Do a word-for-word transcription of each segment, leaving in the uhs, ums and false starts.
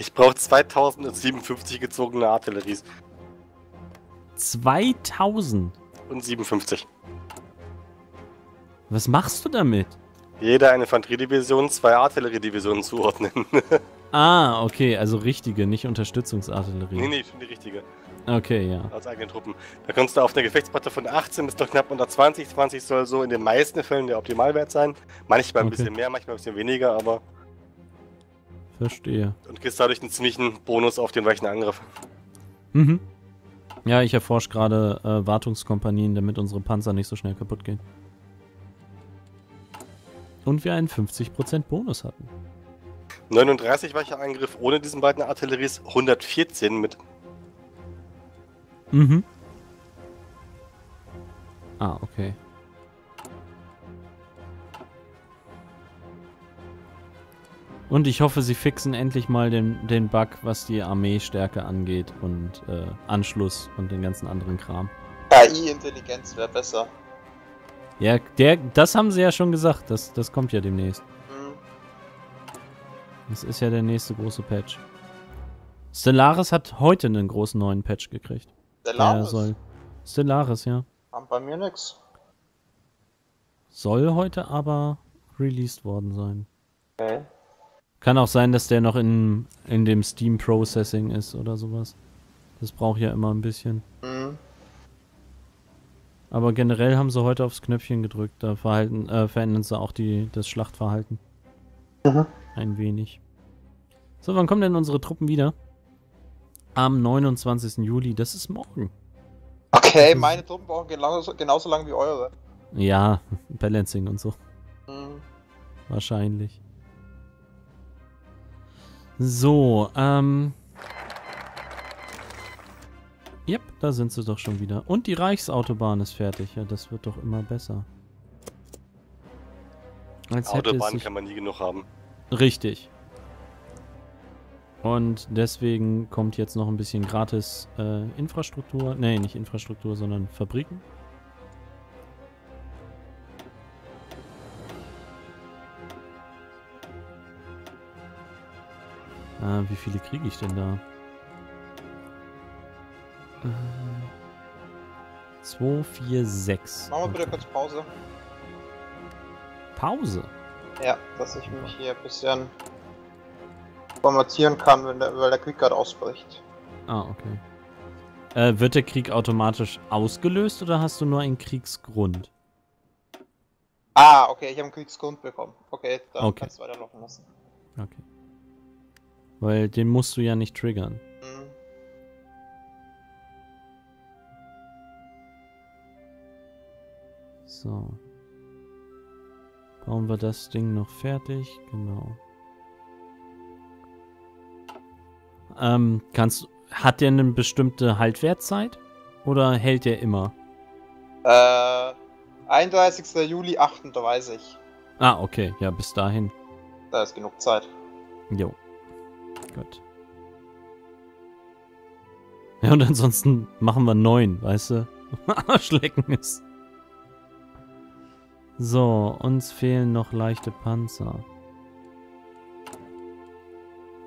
Ich brauche zweitausendsiebenundfünfzig gezogene Artillerie. zweitausendsiebenundfünfzig. Was machst du damit? Jeder eine Infanteriedivision, zwei Artilleriedivisionen zuordnen. Ah, okay, also richtige, nicht Unterstützungsartillerie. Nee, nee, schon die richtige. Okay, ja. Als eigene Truppen. Da kannst du auf einer Gefechtsplatte von achtzehn bis doch knapp unter zwanzig. zwanzig soll so in den meisten Fällen der Optimalwert sein. Manchmal ein okay. bisschen mehr, manchmal ein bisschen weniger, aber... Verstehe. Und kriegst dadurch einen ziemlichen Bonus auf den weichen Angriff. Mhm. Ja, ich erforsche gerade äh, Wartungskompanien, damit unsere Panzer nicht so schnell kaputt gehen. Und wir einen fünfzig Prozent Bonus hatten. neununddreißig weicher Angriff ohne diesen beiden Artilleries, hundertvierzehn mit. Mhm. Ah, okay. Und ich hoffe, sie fixen endlich mal den, den Bug, was die Armeestärke angeht und äh, Anschluss und den ganzen anderen Kram. K I-Intelligenz wäre besser. Ja, der, das haben sie ja schon gesagt, das, das kommt ja demnächst. Mhm. Das ist ja der nächste große Patch. Stellaris hat heute einen großen neuen Patch gekriegt. Stellaris? Soll. Stellaris, ja. Haben bei mir nix. Soll heute aber released worden sein. Okay. Kann auch sein, dass der noch in, in dem Steam-Processing ist oder sowas. Das braucht ja immer ein bisschen. Mhm. Aber generell haben sie heute aufs Knöpfchen gedrückt. Da verhalten, äh, verändern sie auch die, das Schlachtverhalten. Mhm. Ein wenig. So, wann kommen denn unsere Truppen wieder? Am neunundzwanzigsten Juli. Das ist morgen. Okay, meine Truppen brauchen genauso, genauso lang wie eure. Ja, Balancing und so. Mhm. Wahrscheinlich. So, ähm... Yep, da sind sie doch schon wieder. Und die Reichsautobahn ist fertig. Ja, das wird doch immer besser. Als Autobahn kann man nie genug haben. Richtig. Und deswegen kommt jetzt noch ein bisschen gratis äh, Infrastruktur. Nee, nicht Infrastruktur, sondern Fabriken. Ah, wie viele kriege ich denn da? zwei, vier, sechs. Machen wir bitte kurz Pause. Pause? Ja, dass ich mich hier ein bisschen formatieren kann, wenn der, weil der Krieg gerade ausbricht. Ah, okay. Äh, wird der Krieg automatisch ausgelöst oder hast du nur einen Kriegsgrund? Ah, okay, ich habe einen Kriegsgrund bekommen. Okay, dann okay. kannst du weiterlaufen lassen. Okay. Weil den musst du ja nicht triggern. Mhm. So. Bauen wir das Ding noch fertig? Genau. Ähm, kannst, hat der eine bestimmte Haltwertzeit? Oder hält der immer? Äh, einunddreißigsten Juli achtunddreißig. Ah, okay. Ja, bis dahin. Da ist genug Zeit. Jo. Gut. Ja, und ansonsten machen wir neun, weißt du? Arschlecken ist. So, uns fehlen noch leichte Panzer.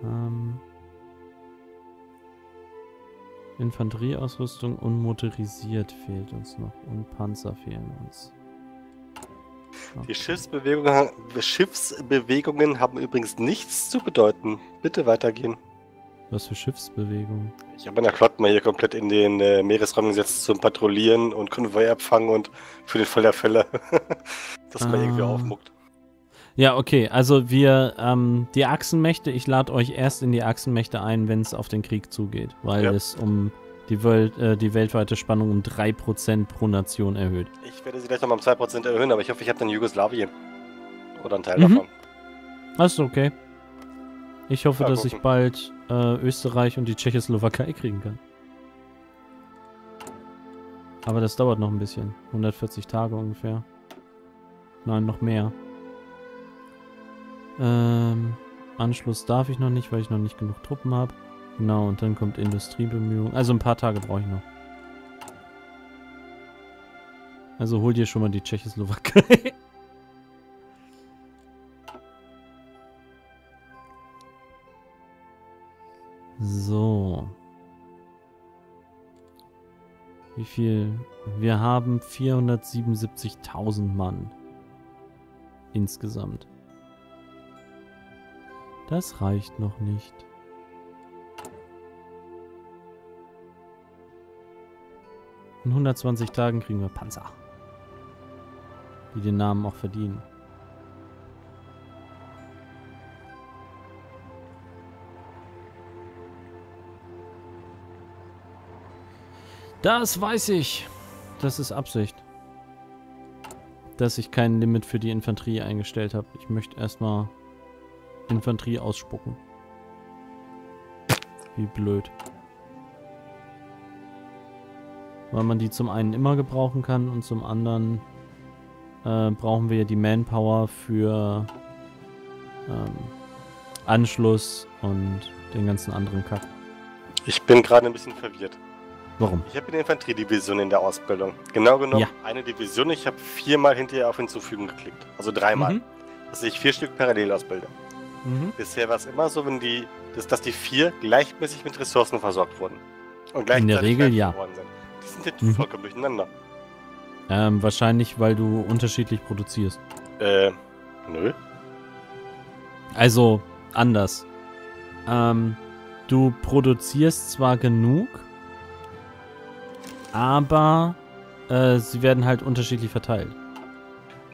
Ähm. Infanterieausrüstung und motorisiert fehlt uns noch. Und Panzer fehlen uns. Okay. Die Schiffsbewegungen, Schiffsbewegungen haben übrigens nichts zu bedeuten. Bitte weitergehen. Was für Schiffsbewegungen? Ich habe meine Flotte mal hier komplett in den äh, Meeresraum gesetzt zum Patrouillieren und Konvoiabfangen und für den Fall der Fälle, dass ah. man irgendwie aufmuckt. Ja, okay. Also wir, ähm, die Achsenmächte, ich lade euch erst in die Achsenmächte ein, wenn es auf den Krieg zugeht, weil ja. es um... Die, Welt, äh, die weltweite Spannung um drei Prozent pro Nation erhöht. Ich werde sie gleich nochmal um zwei Prozent erhöhen, aber ich hoffe, ich habe dann Jugoslawien. Oder einen Teil mhm. davon. Das ist okay. Ich hoffe, ja, dass gucken. ich bald äh, Österreich und die Tschechoslowakei kriegen kann. Aber das dauert noch ein bisschen. hundertvierzig Tage ungefähr. Nein, noch mehr. Ähm, Anschluss darf ich noch nicht, weil ich noch nicht genug Truppen habe. Genau, und dann kommt Industriebemühungen. Also ein paar Tage brauche ich noch. Also hol dir schon mal die Tschechoslowakei. So. Wie viel? Wir haben vierhundertsiebenundsiebzigtausend Mann. Insgesamt. Das reicht noch nicht. In hundertzwanzig Tagen kriegen wir Panzer. Die den Namen auch verdienen. Das weiß ich. Das ist Absicht. Dass ich kein Limit für die Infanterie eingestellt habe. Ich möchte erstmal Infanterie ausspucken. Wie blöd. Weil man die zum einen immer gebrauchen kann und zum anderen äh, brauchen wir ja die Manpower für ähm, Anschluss und den ganzen anderen Kack. Ich bin gerade ein bisschen verwirrt. Warum? Ich habe eine Infanteriedivision in der Ausbildung. Genau genommen ja. Eine Division. Ich habe viermal hinterher auf Hinzufügen geklickt. Also dreimal. Mhm. Dass ich vier Stück parallel ausbilde. Mhm. Bisher war es immer so, wenn die, dass, dass die vier gleichmäßig mit Ressourcen versorgt wurden. Und gleichzeitig in der Regel ja. Sind. Die sind jetzt mhm. vollkommen durcheinander. Ähm, wahrscheinlich, weil du unterschiedlich produzierst. Äh, nö. Also, anders. Ähm, du produzierst zwar genug, aber äh, sie werden halt unterschiedlich verteilt.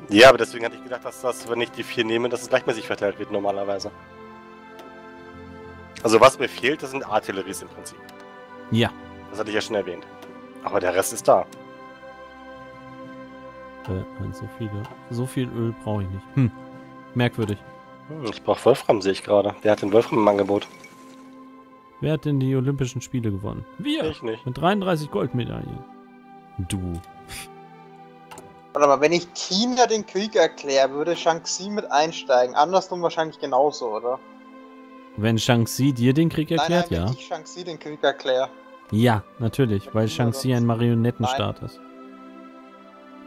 Ja, aber deswegen hatte ich gedacht, dass das, wenn ich die vier nehme, dass es gleichmäßig verteilt wird normalerweise. Also was mir fehlt, das sind Artilleries im Prinzip. Ja. Das hatte ich ja schon erwähnt. Aber der Rest ist da. Äh, nein, so viele. So viel Öl brauche ich nicht. Hm, merkwürdig. Hm, ich brauche Wolfram, sehe ich gerade. Wer hat den Wolfram im Angebot? Wer hat denn die Olympischen Spiele gewonnen? Wir! Ich nicht. Mit dreiunddreißig Goldmedaillen. Du. Aber wenn ich China den Krieg erkläre, würde Shang-Chi mit einsteigen. Andersrum wahrscheinlich genauso, oder? Wenn Shang-Chi dir den Krieg erklärt, nein, nein, ja. Wenn ich Shang-Chi den Krieg erkläre. Ja, natürlich, weil Shang-Chi ein Marionettenstaat ist.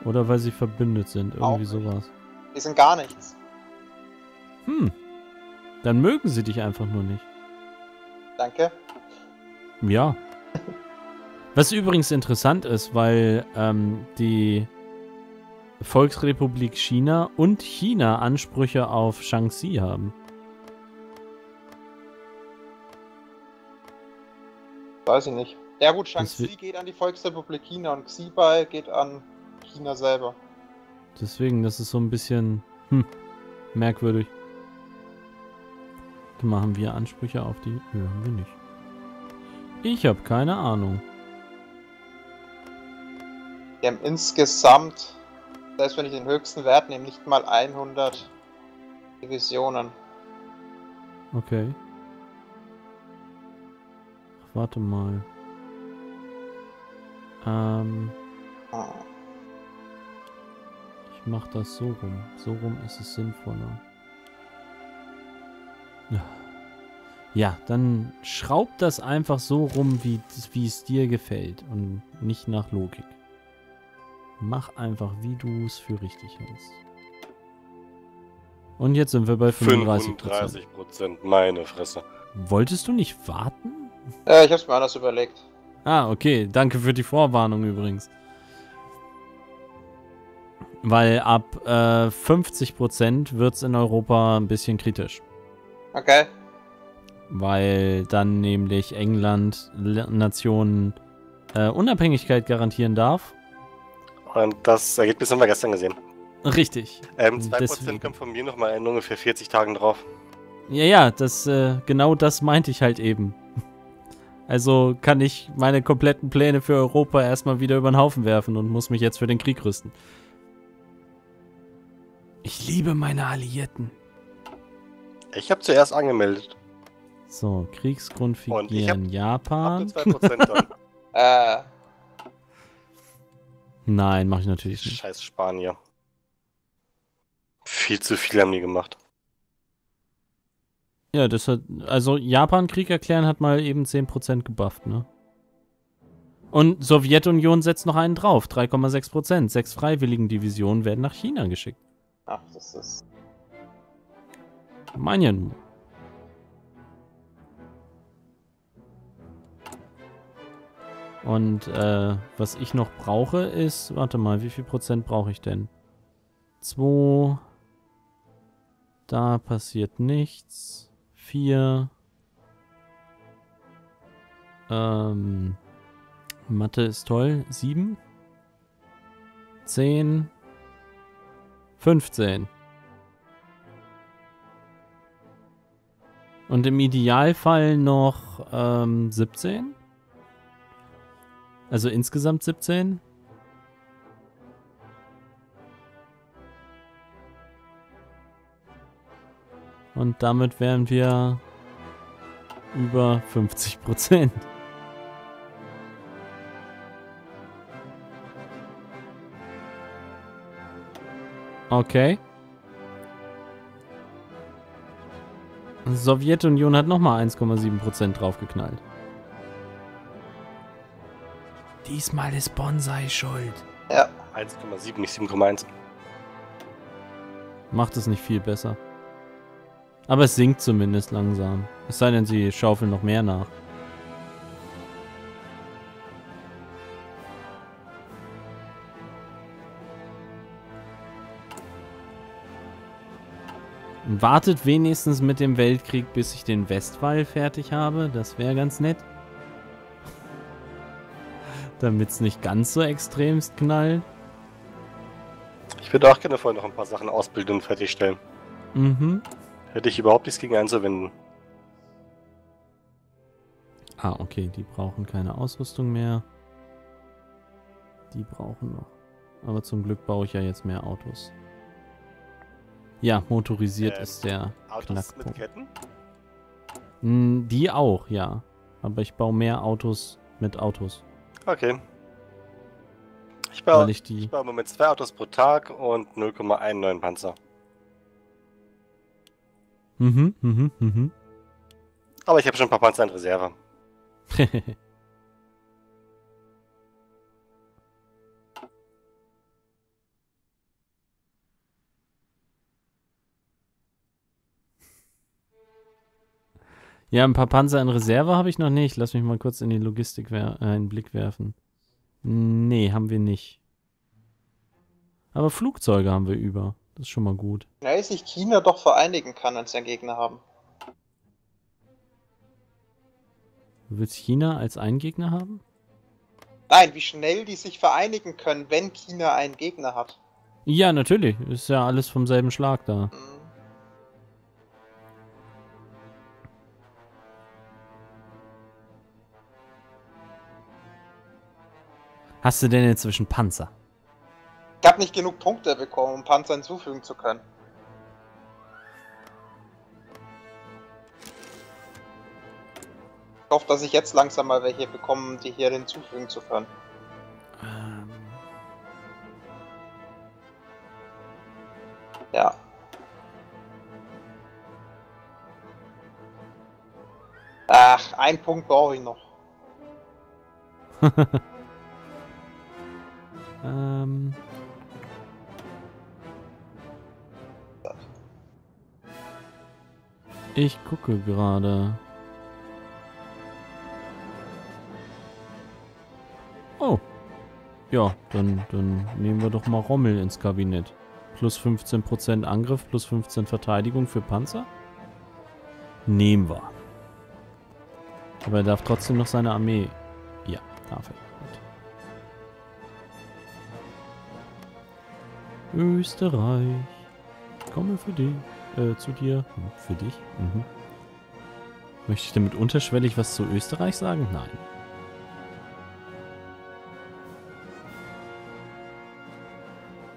Oder weil sie verbündet sind, irgendwie sowas. Die sind gar nichts. Hm. Dann mögen sie dich einfach nur nicht. Danke. Ja. Was übrigens interessant ist, weil ähm, die Volksrepublik China und China Ansprüche auf Shang-Chi haben. Weiß ich nicht. Ja gut, Shang-Chi geht an die Volksrepublik China und Xibai geht an China selber. Deswegen, das ist so ein bisschen hm, merkwürdig. Machen wir Ansprüche auf die? Nö, haben wir nicht. Ich habe keine Ahnung. Wir haben insgesamt, selbst wenn ich den höchsten Wert nehme, nicht mal hundert Divisionen. Okay. Ach, warte mal. Ähm. Ich mache das so rum. So rum ist es sinnvoller. Ja, dann schraub das einfach so rum, wie, wie es dir gefällt und nicht nach Logik. Mach einfach, wie du es für richtig hältst. Und jetzt sind wir bei fünfunddreißig Prozent. fünfunddreißig Prozent, meine Fresse. Wolltest du nicht warten? Äh, ich hab's mir anders überlegt. Ah, okay. Danke für die Vorwarnung übrigens. Weil ab äh, fünfzig Prozent wird's in Europa ein bisschen kritisch. Okay. Weil dann nämlich England Nationen äh, Unabhängigkeit garantieren darf. Und das Ergebnis haben wir gestern gesehen. Richtig. Ähm, zwei Prozent kommt von mir nochmal in ungefähr vierzig Tagen drauf. Ja, ja, das, äh, genau das meinte ich halt eben. Also kann ich meine kompletten Pläne für Europa erstmal wieder über den Haufen werfen und muss mich jetzt für den Krieg rüsten. Ich liebe meine Alliierten. Ich habe zuerst angemeldet. So, Kriegsgrundfiguren Japan. Hab nur zwei Prozent dann. äh. Nein, mache ich natürlich nicht. Scheiß Spanier. Viel zu viel haben die gemacht. Ja, das hat. Also, Japan-Krieg erklären hat mal eben zehn Prozent gebufft, ne? Und Sowjetunion setzt noch einen drauf: drei Komma sechs Prozent. Sechs Freiwilligendivisionen werden nach China geschickt. Ach, das ist. Mann, ja nun. Und äh, was ich noch brauche ist, warte mal, wie viel Prozent brauche ich denn? zwei, da passiert nichts. vier, ähm, Mathe ist toll, sieben, zehn, fünfzehn. Und im Idealfall noch ähm, siebzehn. Also insgesamt siebzehn. Und damit wären wir über fünfzig Prozent. Okay. Die Sowjetunion hat nochmal eins Komma sieben Prozent draufgeknallt. Diesmal ist Bonsai schuld. Ja, eins Komma sieben, nicht sieben Komma eins. Macht es nicht viel besser. Aber es sinkt zumindest langsam. Es sei denn, sie schaufeln noch mehr nach. Wartet wenigstens mit dem Weltkrieg, bis ich den Westwall fertig habe. Das wäre ganz nett. Damit es nicht ganz so extremst knallt. Ich würde auch gerne vorher noch ein paar Sachen ausbilden und fertigstellen. Mhm. Hätte ich überhaupt nichts gegen einzuwenden. Ah, okay. Die brauchen keine Ausrüstung mehr. Die brauchen noch. Aber zum Glück baue ich ja jetzt mehr Autos. Ja, motorisiert äh, ist der Autos Knackpunkt. Mit Ketten? Mm, die auch, ja. Aber ich baue mehr Autos mit Autos. Okay. Ich baue, ich die... ich baue mit zwei Autos pro Tag und null Komma neunzehn Panzer. Mhm, mhm, mhm. Aber ich habe schon ein paar Panzer in Reserve. Ja, ein paar Panzer in Reserve habe ich noch nicht. Lass mich mal kurz in die Logistik wer äh, einen Blick werfen. Nee, haben wir nicht. Aber Flugzeuge haben wir über. Das ist schon mal gut. Ja, dass sich China doch vereinigen kann, als ein Gegner haben. Wird China als einen Gegner haben? Nein, wie schnell die sich vereinigen können, wenn China einen Gegner hat. Ja, natürlich. Ist ja alles vom selben Schlag da. Mhm. Hast du denn inzwischen Panzer? Ich habe nicht genug Punkte bekommen, um Panzer hinzufügen zu können. Ich hoffe, dass ich jetzt langsam mal welche bekomme, die hier hinzufügen zu können. Ähm. Ja. Ach, einen Punkt brauche ich noch. Ähm. Ich gucke gerade. Oh. Ja, dann, dann nehmen wir doch mal Rommel ins Kabinett. Plus fünfzehn Prozent Angriff, plus fünfzehn Verteidigung für Panzer. Nehmen wir. Aber er darf trotzdem noch seine Armee... Ja, darf er. Österreich, ich komme für dich, äh, zu dir, für dich, mhm. Möchte ich damit unterschwellig was zu Österreich sagen? Nein.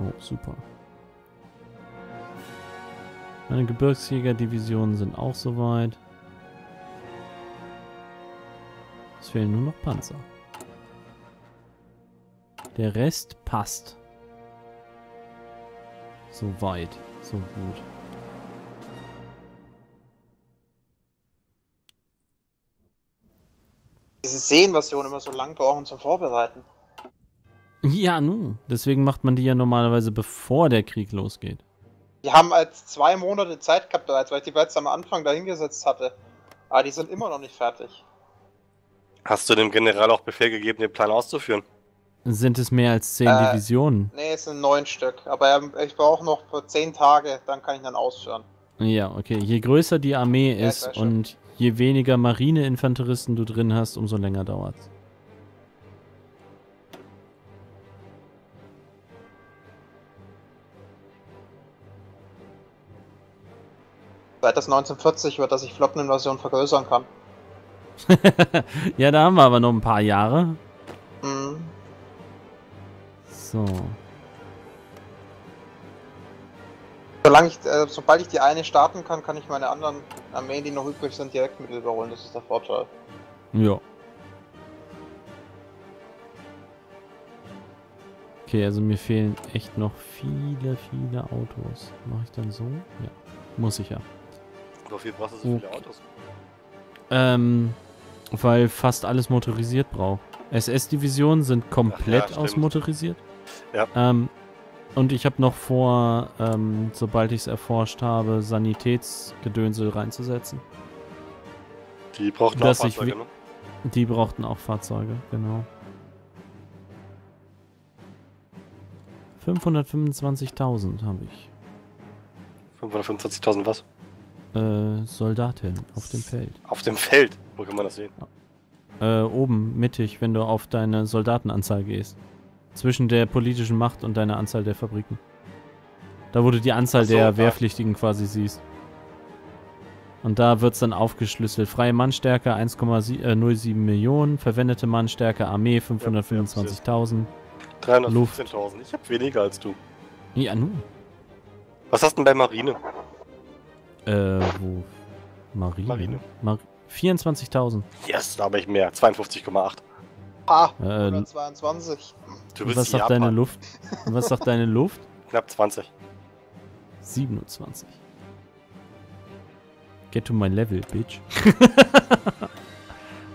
Oh, super. Meine Gebirgsjägerdivisionen sind auch soweit. Es fehlen nur noch Panzer. Der Rest passt. So weit, so gut. Diese Seen-Version immer so lang brauchen zum Vorbereiten. Ja, nun. Deswegen macht man die ja normalerweise bevor der Krieg losgeht. Die haben als zwei Monate Zeit gehabt bereits, weil ich die bereits am Anfang dahingesetzt hatte. Aber die sind immer noch nicht fertig. Hast du dem General auch Befehl gegeben, den Plan auszuführen? Sind es mehr als zehn äh, Divisionen? Ne, es sind neun Stück. Aber ich brauche noch zehn Tage, dann kann ich dann ausführen. Ja, okay. Je größer die Armee ist ja, und je weniger Marineinfanteristen du drin hast, umso länger dauert es. Seit das neunzehnhundertvierzig wird, dass ich Flotteninvasion vergrößern kann. Ja, da haben wir aber noch ein paar Jahre. Mhm. So. Solange ich, äh, sobald ich die eine starten kann, kann ich meine anderen Armeen, die noch übrig sind, direkt mit überholen. Das ist der Vorteil. Ja. Okay, also mir fehlen echt noch viele, viele Autos. Mache ich dann so? Ja. Muss ich ja. Wofür brauchst du so okay. viele Autos? Ähm, weil fast alles motorisiert braucht. S S-Divisionen sind komplett ja, ausmotorisiert. Ja. Ähm, und ich habe noch vor, ähm, sobald ich es erforscht habe, Sanitätsgedönsel reinzusetzen. Die brauchten Dass auch Fahrzeuge, ne? Die brauchten auch Fahrzeuge, genau. fünfhundertfünfundzwanzigtausend habe ich. fünfhundertfünfundzwanzigtausend was? Äh, Soldaten auf dem Feld. Auf dem Feld? Wo kann man das sehen? Äh, oben, mittig, wenn du auf deine Soldatenanzahl gehst. Zwischen der politischen Macht und deiner Anzahl der Fabriken. Da, wo du die Anzahl Ach so, der ja. Wehrpflichtigen quasi siehst. Und da wird es dann aufgeschlüsselt. Freie Mannstärke eins Komma null sieben Millionen, verwendete Mannstärke Armee fünfhundertfünfundzwanzigtausend. Ja, dreihundertfünfzehntausend. Ich hab weniger als du. Ja, nun. Was hast du denn bei Marine? Äh, wo? Marine? Marine. Mar vierundzwanzigtausend. Yes, da habe ich mehr. zweiundfünfzig Komma acht. Ah, äh, zweiundzwanzig. Du bist was sagt deine Luft? Was sagt deine Luft? Knapp zwanzig. siebenundzwanzig. Get to my level, bitch.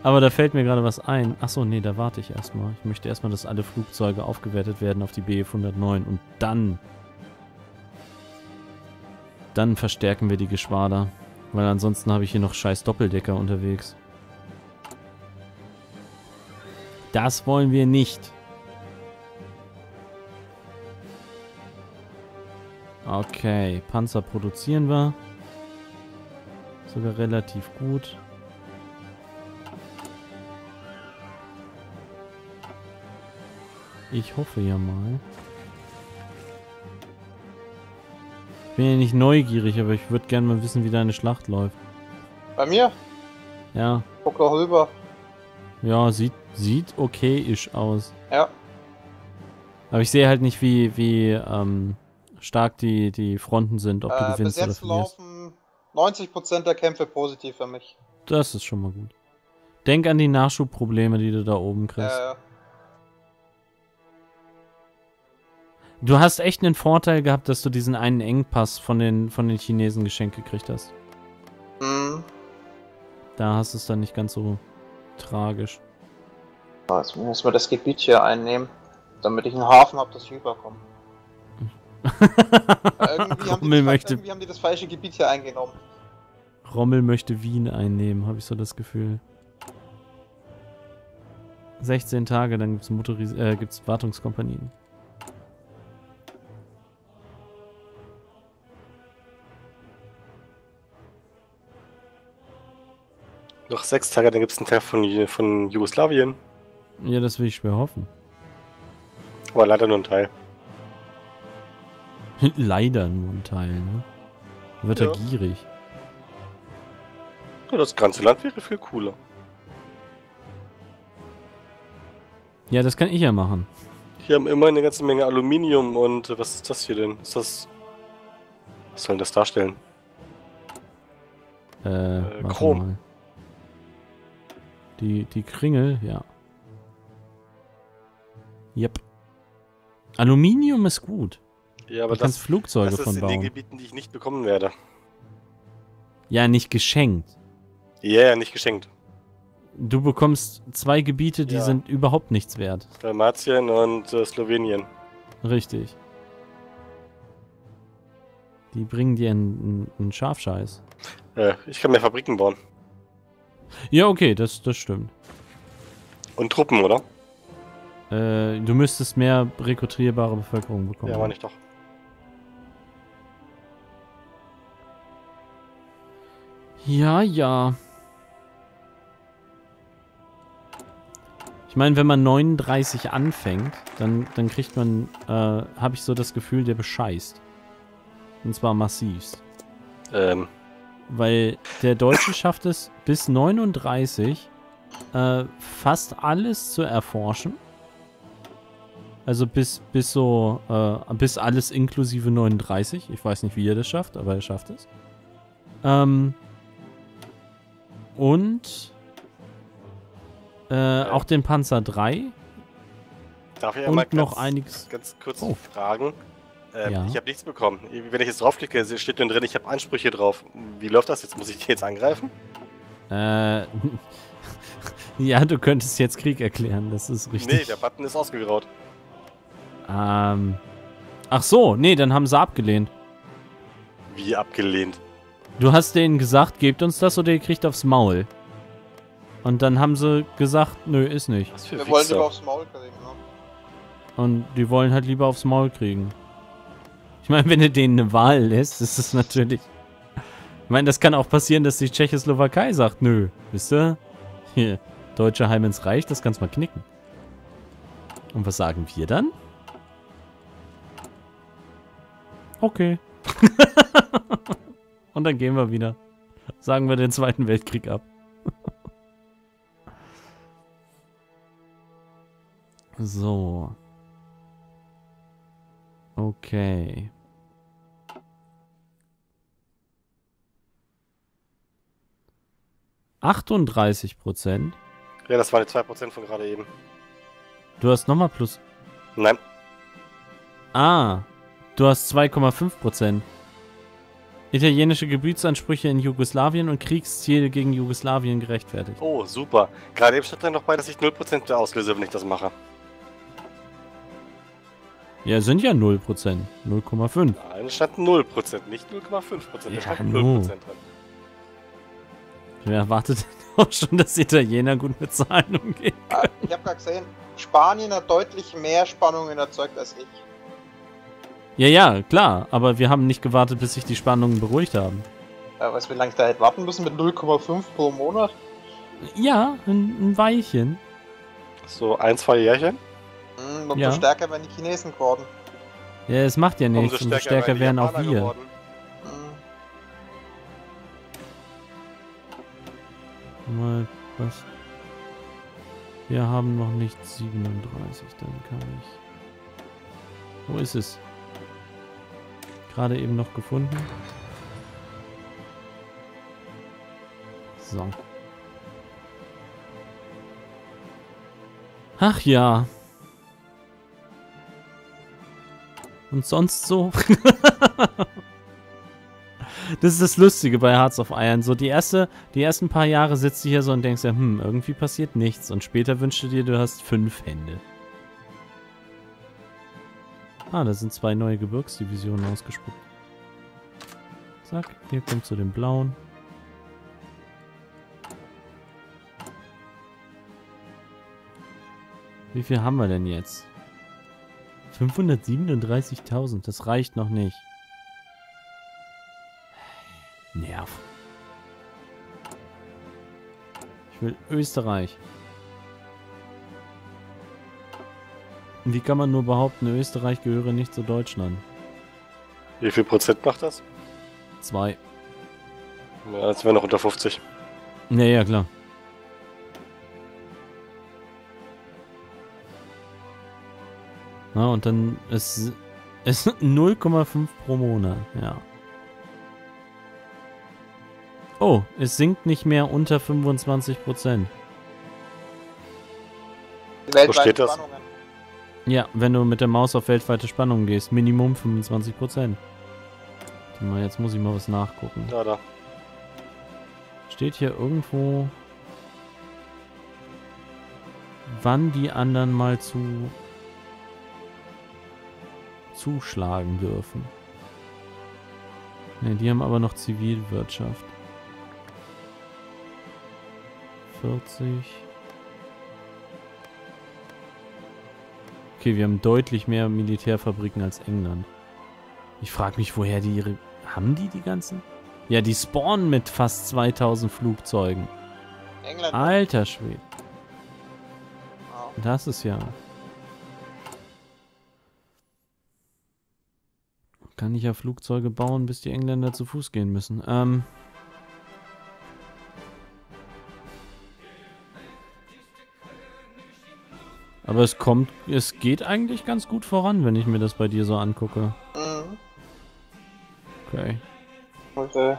Aber da fällt mir gerade was ein. Achso, nee, da warte ich erstmal. Ich möchte erstmal, dass alle Flugzeuge aufgewertet werden auf die Bf hundertneun und dann... Dann verstärken wir die Geschwader. Weil ansonsten habe ich hier noch scheiß Doppeldecker unterwegs. Das wollen wir nicht. Okay, Panzer produzieren wir. Sogar relativ gut. Ich hoffe ja mal. Ich bin ja nicht neugierig, aber ich würde gerne mal wissen, wie deine Schlacht läuft. Bei mir? Ja. Guck doch rüber. Ja, sieht, sieht okay-isch aus. Ja. Aber ich sehe halt nicht, wie, wie ähm, stark die, die Fronten sind, ob äh, du gewinnst oder verlierst. Bis jetzt laufen neunzig Prozent der Kämpfe positiv für mich. Das ist schon mal gut. Denk an die Nachschubprobleme, die du da oben kriegst. Ja, ja. Du hast echt einen Vorteil gehabt, dass du diesen einen Engpass von den, von den Chinesen geschenkt gekriegt hast. Mhm. Da hast du es dann nicht ganz so tragisch. Jetzt muss man das Gebiet hier einnehmen, damit ich einen Hafen habe, dass ich rüberkomme. irgendwie, haben die, möchte... irgendwie haben die das falsche Gebiet hier eingenommen. Rommel möchte Wien einnehmen, habe ich so das Gefühl. sechzehn Tage, dann gibt es Motoris- äh, gibt's Wartungskompanien. Noch sechs Tage, dann gibt es einen Tag von, von Jugoslawien. Ja, das will ich schwer hoffen. Aber leider nur ein Teil. Leider nur ein Teil, ne? Wird ja. er gierig. Ja, das ganze Land wäre viel cooler. Ja, das kann ich ja machen. Hier haben immer eine ganze Menge Aluminium und was ist das hier denn? Ist das... Was soll denn das darstellen? Äh, äh Chrom. Mal. Die, die Kringel, ja. Yep. Aluminium ist gut. Ja, aber du kannst Flugzeuge von bauen. Das ist in den Gebieten, die ich nicht bekommen werde. Ja, nicht geschenkt. Ja, yeah, nicht geschenkt. Du bekommst zwei Gebiete, die ja. sind überhaupt nichts wert. Dalmatien und äh, Slowenien. Richtig. Die bringen dir einen, einen Schafscheiß. Äh, ich kann mehr Fabriken bauen. Ja, okay, das, das stimmt. Und Truppen, oder? Äh, du müsstest mehr rekrutierbare Bevölkerung bekommen. Ja, meine ich doch. Ja, ja. Ich meine, wenn man neununddreißig anfängt, dann, dann kriegt man, äh, habe ich so das Gefühl, der bescheißt. Und zwar massivst. Ähm. Weil der Deutsche schafft es, bis neununddreißig äh, fast alles zu erforschen. Also bis, bis so, äh, bis alles inklusive neununddreißig. Ich weiß nicht, wie er das schafft, aber er schafft es. Ähm. Und äh, ja. auch den Panzer drei. Darf ich einmal noch einiges ganz kurz oh. fragen? Ähm, ja. Ich habe nichts bekommen. Wenn ich jetzt draufklicke, steht denn drin, ich habe Ansprüche drauf. Wie läuft das jetzt? Muss ich die jetzt angreifen? Äh, ja, du könntest jetzt Krieg erklären, das ist richtig. Nee, der Button ist ausgegraut. Ähm, ach so, nee, dann haben sie abgelehnt. Wie abgelehnt? Du hast denen gesagt, gebt uns das oder ihr kriegt aufs Maul. Und dann haben sie gesagt, nö, ist nicht. Was für Wir wollen lieber aufs Maul kriegen, ja. Und die wollen halt lieber aufs Maul kriegen. Ich meine, wenn du denen eine Wahl lässt, ist das natürlich... Ich meine, das kann auch passieren, dass die Tschechoslowakei sagt, nö, wisst ihr? Hier, Deutsche Heim ins Reich, das kannst du mal knicken. Und was sagen wir dann? Okay. Und dann gehen wir wieder. Sagen wir den Zweiten Weltkrieg ab. So. Okay. achtunddreißig Prozent? Ja, das waren die zwei Prozent von gerade eben. Du hast nochmal plus... Nein. Ah, du hast zwei Komma fünf Prozent. Italienische Gebietsansprüche in Jugoslawien und Kriegsziele gegen Jugoslawien gerechtfertigt. Oh, super. Gerade eben steht dann noch bei, dass ich null Prozent auslöse, wenn ich das mache. Ja, sind ja null Prozent. null Komma fünf. Nein, statt null Prozent, nicht null Komma fünf Prozent. Da steht null Prozent drin. Wer erwartet auch schon, dass Italiener gut mit Zahlen umgehen können? Ja, ich hab grad gesehen, Spanien hat deutlich mehr Spannungen erzeugt als ich. Ja, ja, klar, aber wir haben nicht gewartet, bis sich die Spannungen beruhigt haben. Ja, weißt du, wie lange ich da hätte warten müssen mit null Komma fünf pro Monat? Ja, ein, ein Weilchen. So ein, zwei Jährchen? Mhm, umso ja. stärker werden die Chinesen geworden. Ja, es macht ja nichts, umso stärker, umso stärker werden, werden auch wir. Geworden. Mal was. Wir haben noch nicht siebenunddreißig, dann kann ich. Wo ist es? Gerade eben noch gefunden. So. Ach ja. Und sonst so. Das ist das Lustige bei Hearts of Iron. So die, erste, die ersten paar Jahre sitzt du hier so und denkst ja, hm, irgendwie passiert nichts. Und später wünschst du dir, du hast fünf Hände. Ah, da sind zwei neue Gebirgsdivisionen ausgespuckt. Zack, hier kommt zu dem blauen. Wie viel haben wir denn jetzt? fünfhundertsiebenunddreißigtausend, das reicht noch nicht. Nerv. Ich will Österreich. Wie kann man nur behaupten, Österreich gehöre nicht zu Deutschland? Wie viel Prozent macht das? Zwei. Ja, jetzt wäre noch unter fünfzig. Naja, ja, klar. Na, und dann ist es null Komma fünf pro Monat, ja. Oh, es sinkt nicht mehr unter fünfundzwanzig Prozent. Wo steht das? Ja, wenn du mit der Maus auf weltweite Spannung gehst, Minimum fünfundzwanzig Prozent. Jetzt muss ich mal was nachgucken. Ja, da. Steht hier irgendwo, wann die anderen mal zu zuschlagen dürfen. Ne, die haben aber noch Zivilwirtschaft. vierzig. Okay, wir haben deutlich mehr Militärfabriken als England. Ich frage mich, woher die ihre... Haben die die ganzen? Ja, die spawnen mit fast zweitausend Flugzeugen. England. Alter Schwede. Wow. Das ist ja... Kann ich ja Flugzeuge bauen, bis die Engländer zu Fuß gehen müssen. Ähm... Aber es kommt, es geht eigentlich ganz gut voran, wenn ich mir das bei dir so angucke. Mhm. Okay. Okay.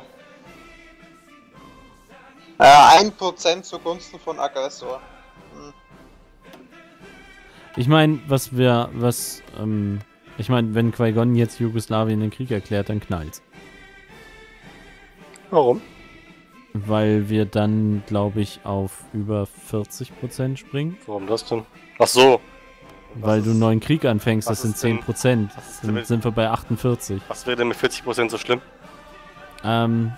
Ja, ein Prozent zugunsten von Aggressor. Mhm. Ich meine, was wir, was, ähm, ich meine, wenn QuiGon jetzt Jugoslawien den Krieg erklärt, dann knallt's. Warum? Weil wir dann, glaube ich, auf über vierzig Prozent springen. Warum das denn? Ach so. Weil was du einen neuen Krieg anfängst, das sind zehn Prozent. Denn, dann sind wir bei achtundvierzig. Was wäre denn mit vierzig Prozent so schlimm? Ähm,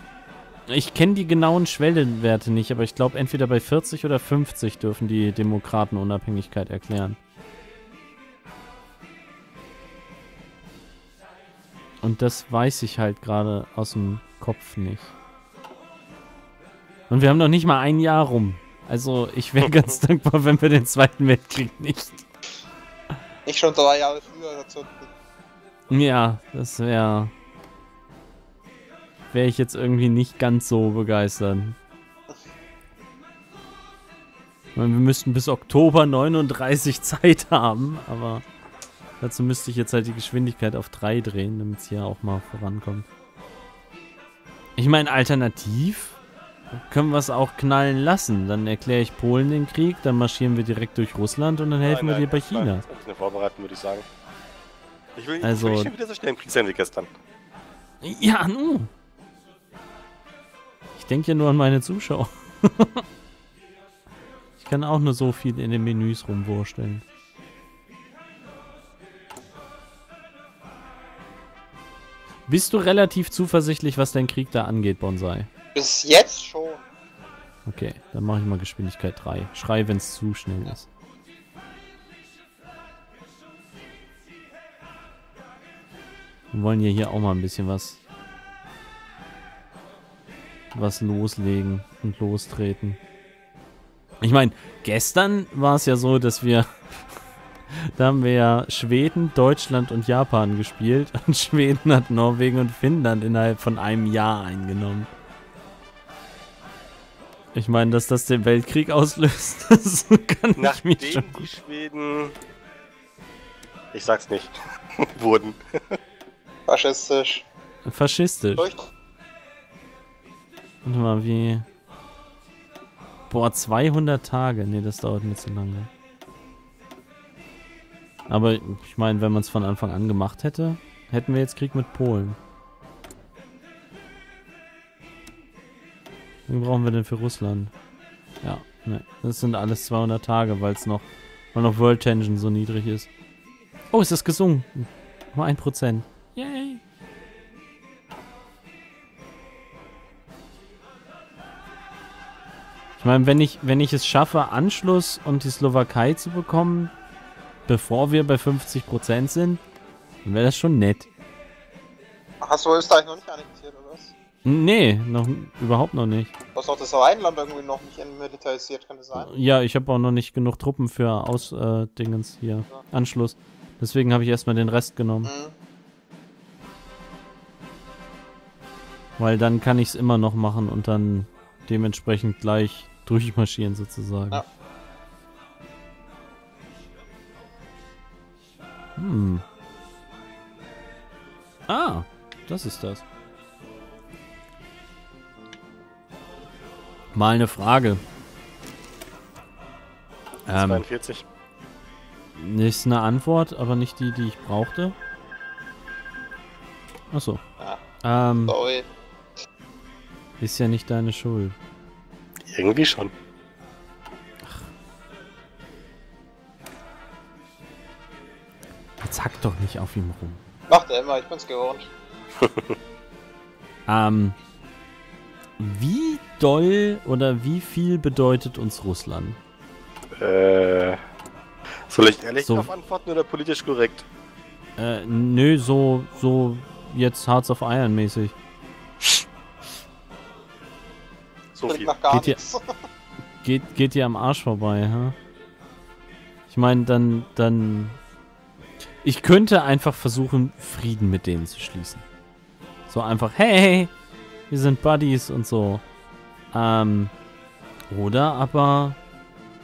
ich kenne die genauen Schwellenwerte nicht, aber ich glaube, entweder bei vierzig oder fünfzig dürfen die Demokraten Unabhängigkeit erklären. Und das weiß ich halt gerade aus dem Kopf nicht. Und wir haben noch nicht mal ein Jahr rum. Also ich wäre ganz dankbar, wenn wir den Zweiten Weltkrieg nicht... Nicht schon drei Jahre früher dazu. Ja, das wäre... Wäre ich jetzt irgendwie nicht ganz so begeistert. Ich meine, wir müssten bis Oktober neununddreißig Zeit haben, aber... Dazu müsste ich jetzt halt die Geschwindigkeit auf drei drehen, damit es hier auch mal vorankommt. Ich meine, alternativ... Können wir es auch knallen lassen? Dann erkläre ich Polen den Krieg, dann marschieren wir direkt durch Russland und dann helfen nein, nein, wir dir bei China. Das muss ich vorbereiten, würde ich sagen. Ich will, also, ich will schon wieder so schnell im Krieg sein wie gestern. Ja, nun. Ich denke ja nur an meine Zuschauer. Ich kann auch nur so viel in den Menüs rumwursteln. Bist du relativ zuversichtlich, was dein Krieg da angeht, Bonsai? Bis jetzt schon. Okay, dann mache ich mal Geschwindigkeit drei. Schrei, wenn es zu schnell ist. Wir wollen ja hier auch mal ein bisschen was was loslegen und lostreten. Ich meine, gestern war es ja so, dass wir da haben wir ja Schweden, Deutschland und Japan gespielt und Schweden hat Norwegen und Finnland innerhalb von einem Jahr eingenommen. Ich meine, dass das den Weltkrieg auslöst, das kann ich mir schon... Nachdem die Schweden... Ich sag's nicht. Wurden. Faschistisch. Faschistisch. Warte mal, wie... Boah, zweihundert Tage. Nee, das dauert mir zu lange. Aber ich meine, wenn man es von Anfang an gemacht hätte, hätten wir jetzt Krieg mit Polen. Wen brauchen wir denn für Russland? Ja, ne. Das sind alles zweihundert Tage, weil es noch, weil noch World Tension so niedrig ist. Oh, ist das gesunken? Nur ein Prozent. Yay! Ich meine, wenn ich, wenn ich es schaffe, Anschluss und die Slowakei zu bekommen, bevor wir bei fünfzig Prozent sind, dann wäre das schon nett. Hast du Österreich noch nicht annektiert, oder was? Nee, noch, überhaupt noch nicht. Du hast auch das Rheinland irgendwie noch nicht militarisiert, kann das sein? Ja, ich habe auch noch nicht genug Truppen für Aus, äh, Dingens hier, ja. Anschluss. Deswegen habe ich erstmal den Rest genommen. Mhm. Weil dann kann ich es immer noch machen und dann dementsprechend gleich durchmarschieren sozusagen. Ja. Hm. Ah, das ist das. Mal eine Frage. zweiundvierzig. Ähm, ist eine Antwort, aber nicht die, die ich brauchte. Achso. Ah, ähm, sorry. Ist ja nicht deine Schuld. Irgendwie schon. Ach. Jetzt hack doch nicht auf ihm rum. Macht er immer, ich bin's gewohnt. ähm. Wie doll oder wie viel bedeutet uns Russland? Äh. Soll ich ehrlich so, darauf antworten oder politisch korrekt? Äh, nö, so, so jetzt Hearts of Iron mäßig. So viel. Geht ihr, geht, geht ihr am Arsch vorbei, ha? Ich meine, dann, dann... Ich könnte einfach versuchen, Frieden mit denen zu schließen. So einfach, hey, wir sind Buddies und so. Ähm, oder aber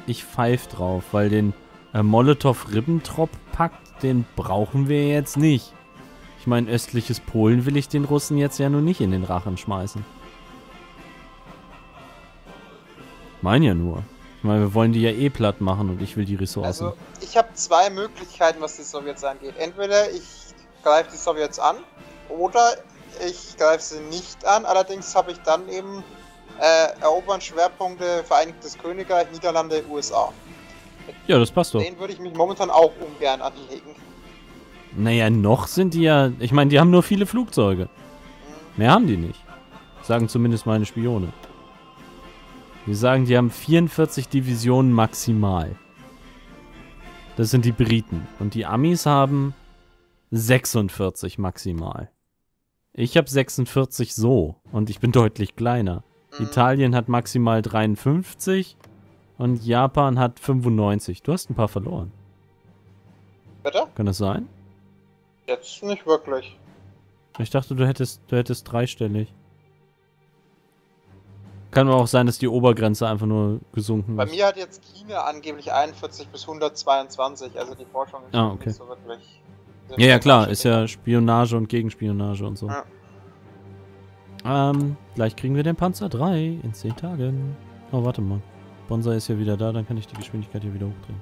ich pfeif drauf, weil den äh, Molotow-Ribbentrop-Pakt, den brauchen wir jetzt nicht. Ich meine, östliches Polen will ich den Russen jetzt ja nur nicht in den Rachen schmeißen. Mein ja nur. Ich meine, wir wollen die ja eh platt machen und ich will die Ressourcen. Also, ich habe zwei Möglichkeiten, was die Sowjets angeht. Entweder ich greife die Sowjets an oder ich greife sie nicht an. Allerdings habe ich dann eben äh, erobern Schwerpunkte Vereinigtes Königreich, Niederlande, U S A. Ja, das passt doch. Den würde ich mich momentan auch ungern anlegen. Naja, noch sind die ja... Ich meine, die haben nur viele Flugzeuge. Mehr haben die nicht. Sagen zumindest meine Spione. Wir sagen, die haben vierundvierzig Divisionen maximal. Das sind die Briten. Und die Amis haben sechsundvierzig maximal. Ich habe sechsundvierzig so. Und ich bin deutlich kleiner. Mhm. Italien hat maximal dreiundfünfzig. Und Japan hat fünfundneunzig. Du hast ein paar verloren. Bitte? Kann das sein? Jetzt nicht wirklich. Ich dachte, du hättest, du hättest dreistellig. Kann aber auch sein, dass die Obergrenze einfach nur gesunken Bei ist. Bei mir hat jetzt China angeblich einundvierzig bis hundertzweiundzwanzig, also die Forschung ist ah, okay. nicht so wirklich... Ja, ja klar, ist ja Spionage und Gegenspionage und so. Ja. Ähm, gleich kriegen wir den Panzer drei in zehn Tagen. Oh, warte mal. Bonsai ist ja wieder da, dann kann ich die Geschwindigkeit hier wieder hochdrehen.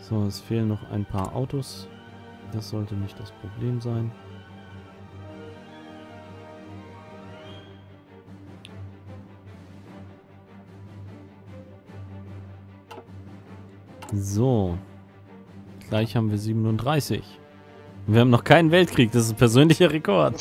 So, es fehlen noch ein paar Autos. Das sollte nicht das Problem sein. So. Gleich haben wir siebenunddreißig. Wir haben noch keinen Weltkrieg, das ist ein persönlicher Rekord.